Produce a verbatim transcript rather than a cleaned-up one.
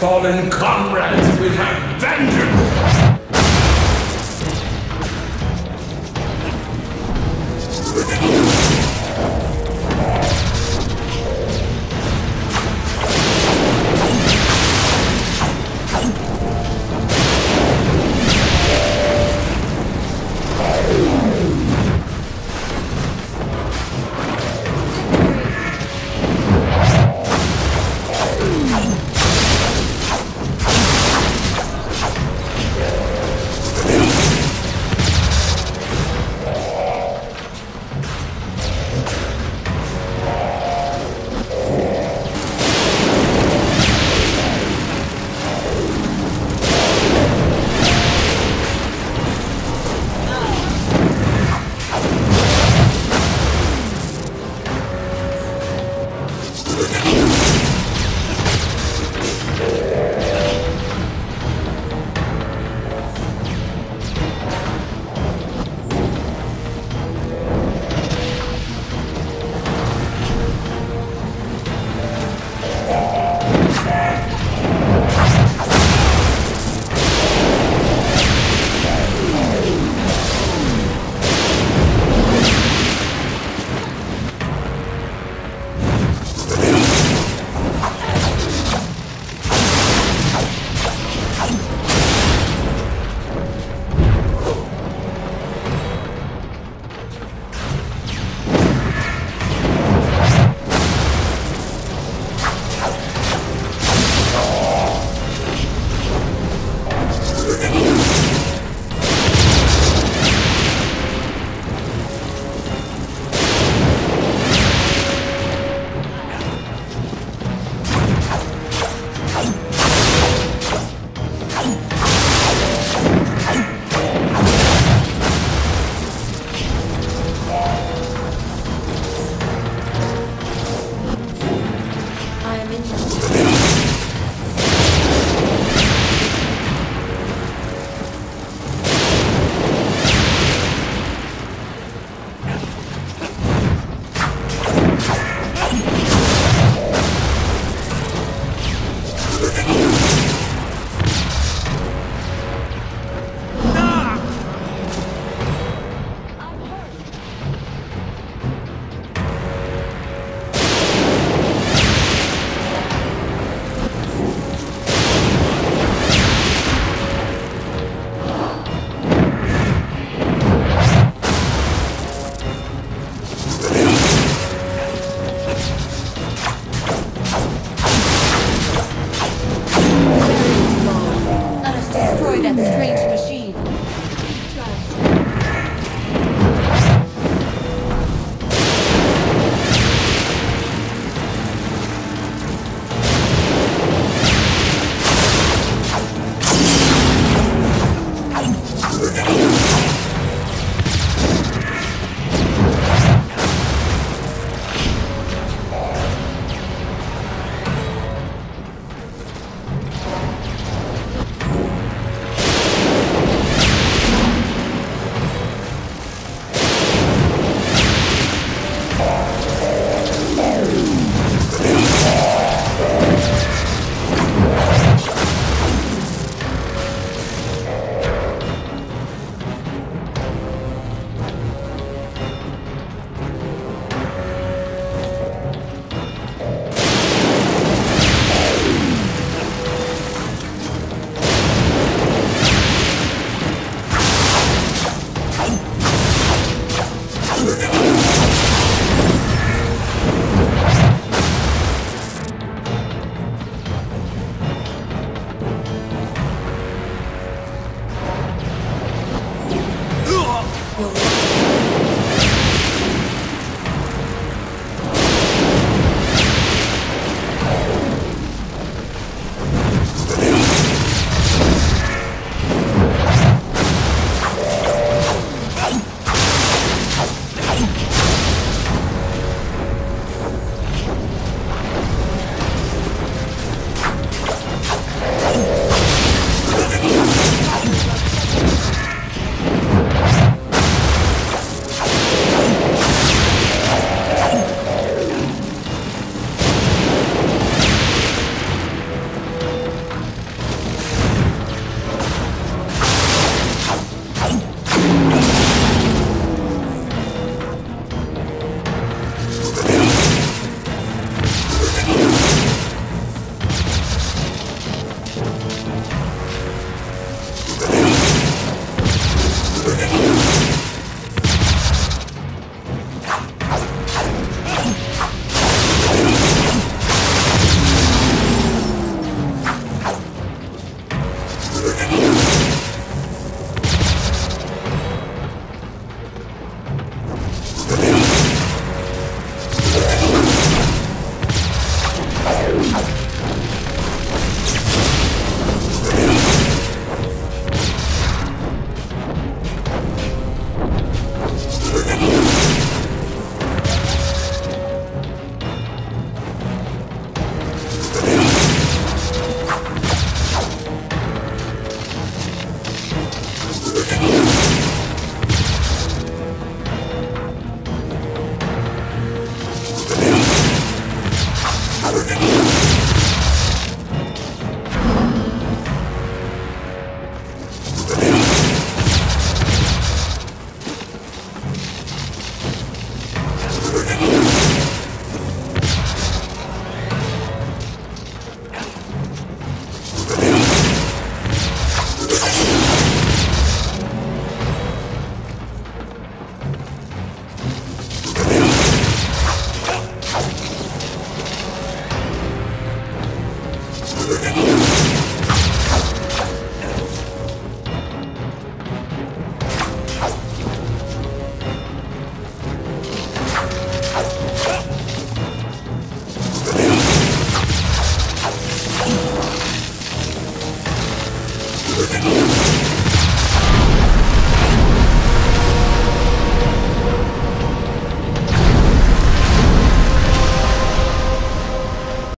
fallen comrades with my vengeance! Let's go.